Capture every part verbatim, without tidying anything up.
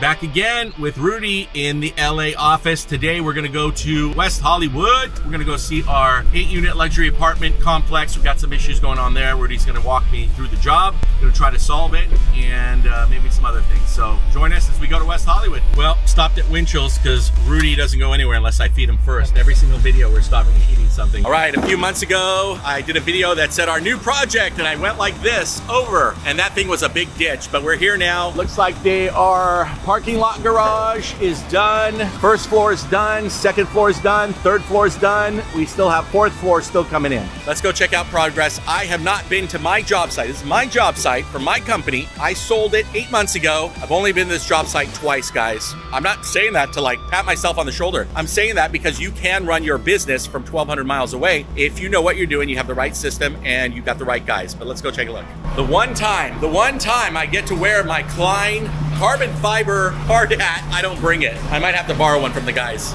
Back again with Rudy in the L A office. Today we're gonna go to West Hollywood. We're gonna go see our eight unit luxury apartment complex. We've got some issues going on there. Rudy's gonna walk me through the job. Gonna try to solve it and uh, maybe some other things. So join us as we go to West Hollywood. Well, stopped at Winchell's because Rudy doesn't go anywhere unless I feed him first. Every single video we're stopping and eating something. All right, a few months ago, I did a video that said our new project and I went like this over and that thing was a big ditch, but we're here now. Looks like they are parking lot garage is done, first floor is done, second floor is done, third floor is done. We still have fourth floor still coming in. Let's go check out progress. I have not been to my job site. This is my job site for my company. I sold it eight months ago. I've only been to this job site twice, guys. I'm not saying that to like pat myself on the shoulder. I'm saying that because you can run your business from twelve hundred miles away if you know what you're doing, you have the right system and you've got the right guys. But let's go take a look. The one time, the one time I get to wear my Klein carbon fiber hard hat, I don't bring it. I might have to borrow one from the guys.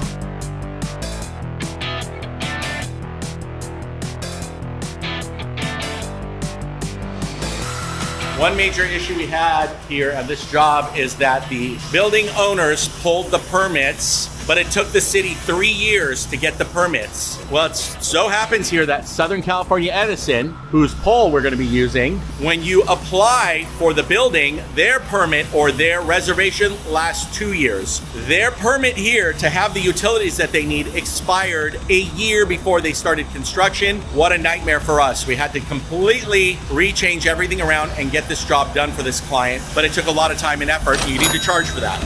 One major issue we had here at this job is that the building owners pulled the permits, but it took the city three years to get the permits. Well, it so happens here that Southern California Edison, whose pole we're gonna be using, when you apply for the building, their permit or their reservation lasts two years. Their permit here to have the utilities that they need expired a year before they started construction. What a nightmare for us. We had to completely re-change everything around and get this job done for this client, but it took a lot of time and effort. You need to charge for that.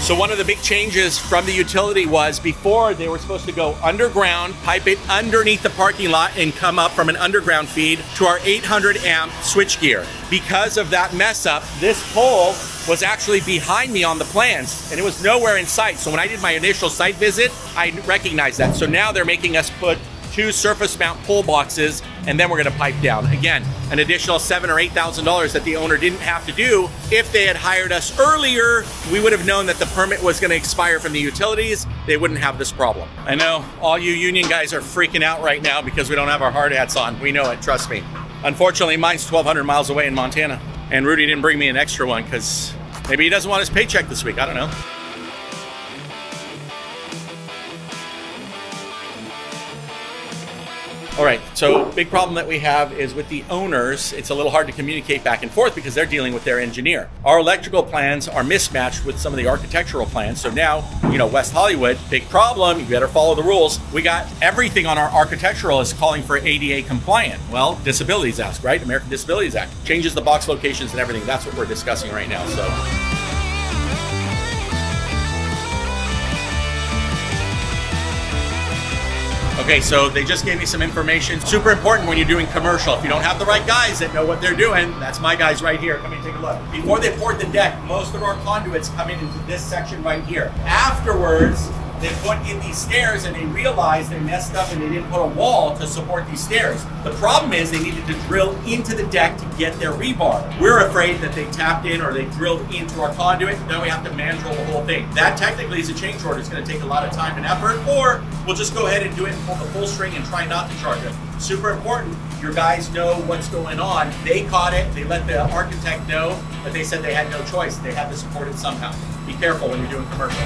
So one of the big changes from the utility was before they were supposed to go underground, pipe it underneath the parking lot and come up from an underground feed to our eight hundred amp switchgear. Because of that mess up, this pole was actually behind me on the plans and it was nowhere in sight. So when I did my initial site visit, I recognized that. So now they're making us put two surface mount pole boxes and then we're gonna pipe down. Again, an additional seven or eight thousand dollars that the owner didn't have to do. If they had hired us earlier, we would have known that the permit was gonna expire from the utilities. They wouldn't have this problem. I know all you union guys are freaking out right now because we don't have our hard hats on. We know it, trust me. Unfortunately, mine's twelve hundred miles away in Montana. And Rudy didn't bring me an extra one because maybe he doesn't want his paycheck this week, I don't know. All right, so big problem that we have is with the owners, it's a little hard to communicate back and forth because they're dealing with their engineer. Our electrical plans are mismatched with some of the architectural plans. So now, you know, West Hollywood, big problem, you better follow the rules. We got everything on our architectural is calling for A D A compliant. Well, Disabilities Act, right? American Disabilities Act. Changes the box locations and everything. That's what we're discussing right now, so. Okay, so they just gave me some information. Super important when you're doing commercial. If you don't have the right guys that know what they're doing, that's my guys right here. Come and take a look. Before they poured the deck, most of our conduits come in into this section right here. Afterwards, they put in these stairs and they realized they messed up and they didn't put a wall to support these stairs. The problem is they needed to drill into the deck to get their rebar. We're afraid that they tapped in or they drilled into our conduit. Now we have to mandrel the whole thing. That technically is a change order. It's going to take a lot of time and effort, or we'll just go ahead and do it and pull the full string and try not to charge it. Super important. Your guys know what's going on. They caught it. They let the architect know, but they said they had no choice. They had to support it somehow. Be careful when you're doing commercial.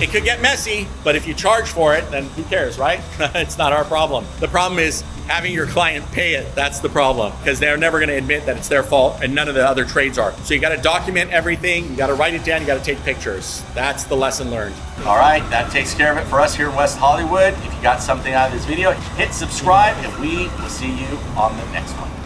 It could get messy, but if you charge for it, then who cares, right? It's not our problem. The problem is having your client pay it. That's the problem, because they're never gonna admit that it's their fault and none of the other trades are. So you gotta document everything, you gotta write it down, you gotta take pictures. That's the lesson learned. All right, that takes care of it for us here in West Hollywood. If you got something out of this video, hit subscribe and we will see you on the next one.